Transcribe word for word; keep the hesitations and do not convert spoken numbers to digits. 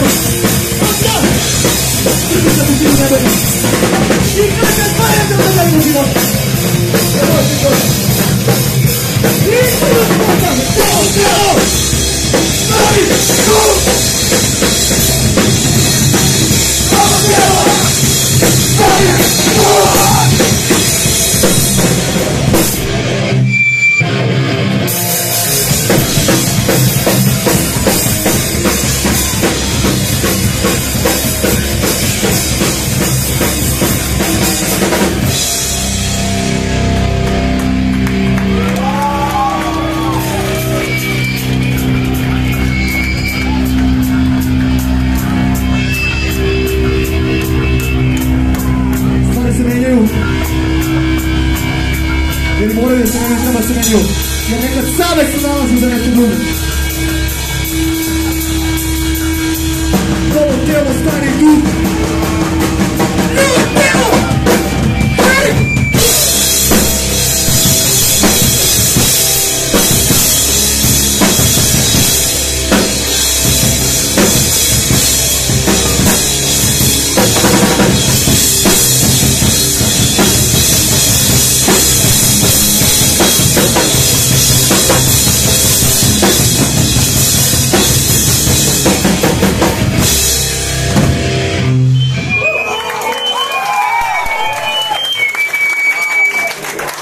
Voltemos para